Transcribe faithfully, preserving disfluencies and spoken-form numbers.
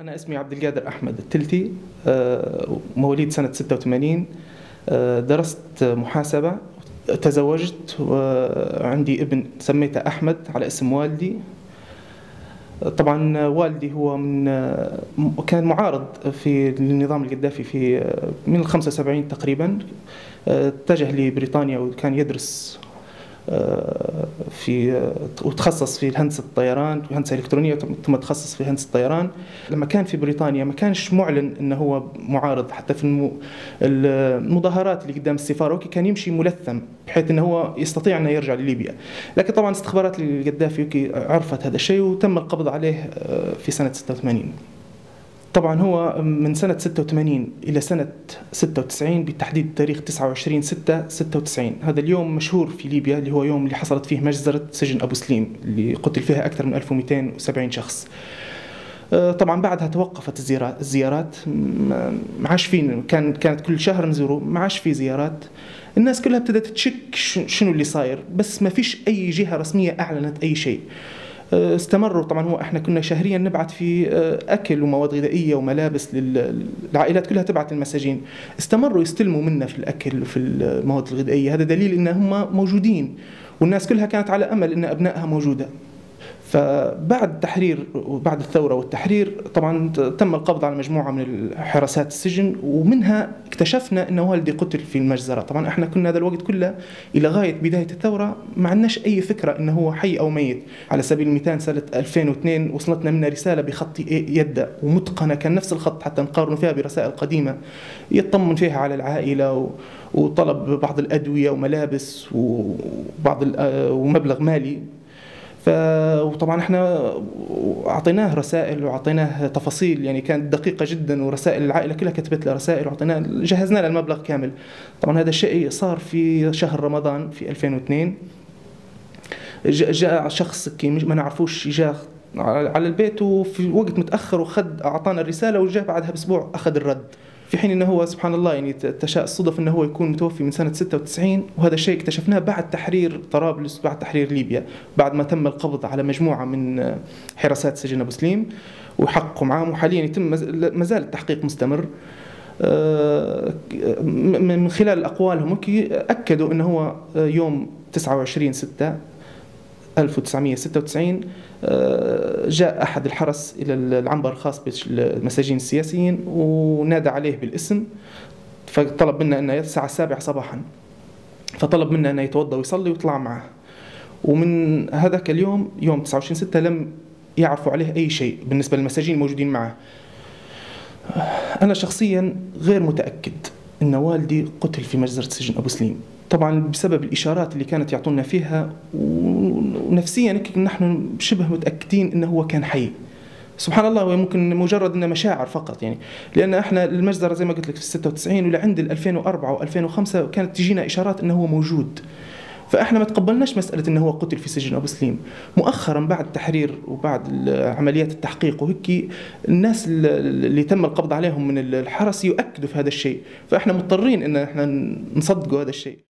أنا اسمي عبدالقادر أحمد التلتي، مواليد سنة ستة وثمانين. درست محاسبة، تزوجت وعندي ابن سميته أحمد على اسم والدي. طبعا والدي هو من كان معارض في النظام القذافي في من الخمسة وسبعين تقريبا، اتجه لبريطانيا وكان يدرس في وتخصص في هندسة الطيران وهندسة إلكترونية، ثم تخصص في هندسة الطيران. لما كان في بريطانيا ما كانش معلن انه هو معارض، حتى في المظاهرات اللي قدام السفارة كان يمشي ملثم بحيث انه هو يستطيع انه يرجع لليبيا، لكن طبعا استخبارات القذافي عرفت هذا الشيء وتم القبض عليه في سنة ستة وثمانين. طبعا هو من سنة ستة وثمانين إلى سنة ستة وتسعين بالتحديد، تاريخ تسعة وعشرين ستة ستة وتسعين، هذا اليوم مشهور في ليبيا اللي هو يوم اللي حصلت فيه مجزرة سجن أبو سليم اللي قتل فيها أكثر من ألف ومئتين وسبعين شخص. طبعا بعدها توقفت الزيارات، ما عادش فين كان كانت كل شهر نزوره، ما عادش في زيارات. الناس كلها ابتدت تشك شنو اللي صاير، بس ما فيش أي جهة رسمية أعلنت أي شيء. استمروا طبعا، هو احنا كنا شهريا نبعث في اكل ومواد غذائيه وملابس للعائلات كلها تبعت المساجين، استمروا يستلموا منا في الاكل وفي المواد الغذائيه، هذا دليل ان هم موجودين والناس كلها كانت على امل ان ابنائها موجوده. فبعد التحرير وبعد الثوره والتحرير طبعا تم القبض على مجموعه من حراسات السجن، ومنها اكتشفنا ان والدي قتل في المجزره. طبعا احنا كنا هذا الوقت كله الى غايه بدايه الثوره ما عندناش اي فكره انه هو حي او ميت. على سبيل المثال سنه ألفين واثنين وصلتنا منا رساله بخط يده ومتقنه، كان نفس الخط حتى نقارن فيها برسائل قديمه، يطمن فيها على العائله و... وطلب بعض الادويه وملابس وبعض ال... ومبلغ مالي. ف وطبعا احنا اعطيناه رسائل واعطيناه تفاصيل يعني كانت دقيقه جدا، ورسائل العائله كلها كتبت له رسائل واعطيناه، جهزنا له المبلغ كامل. طبعا هذا الشيء صار في شهر رمضان في ألفين واثنين. جاء شخص ما نعرفوش جاء على البيت وفي وقت متاخر وخد اعطانا الرساله، وجاء بعدها باسبوع اخذ الرد، في حين انه هو سبحان الله يعني تشاء الصدف انه هو يكون متوفي من سنه ستة وتسعين. وهذا الشيء اكتشفناه بعد تحرير طرابلس، بعد تحرير ليبيا، بعد ما تم القبض على مجموعه من حراسات سجن ابو سليم وحققوا معهم، وحاليا يتم ما زال التحقيق مستمر. من خلال اقوالهم اكدوا انه هو يوم تسعة وعشرين ستة ألف وتسعمئة وستة وتسعين جاء أحد الحرس إلى العنبر الخاص بالمساجين السياسيين ونادى عليه بالاسم، فطلب منا أن الساعة السابعة صباحا، فطلب منا أن يتوضأ ويصلي ويطلع معه. ومن هذاك اليوم يوم تسعة وعشرين ستة لم يعرفوا عليه أي شيء بالنسبة للمساجين الموجودين معه. أنا شخصيا غير متأكد أن والدي قتل في مجزرة سجن أبو سليم، طبعا بسبب الإشارات اللي كانت يعطونا فيها، ونفسيا نحن شبه متأكدين أنه هو كان حي. سبحان الله، ويمكن مجرد أنه مشاعر فقط يعني، لأن احنا المجزرة زي ما قلت لك في ستة وتسعين ولعند ألفين وأربعة وألفين وخمسة كانت تجينا إشارات أنه هو موجود، فاحنا ما تقبلناش مسألة أنه هو قتل في سجن أبو سليم. مؤخرا بعد التحرير وبعد عمليات التحقيق وهيك، الناس اللي تم القبض عليهم من الحرس يؤكدوا في هذا الشيء، فاحنا مضطرين أن احنا نصدقوا هذا الشيء.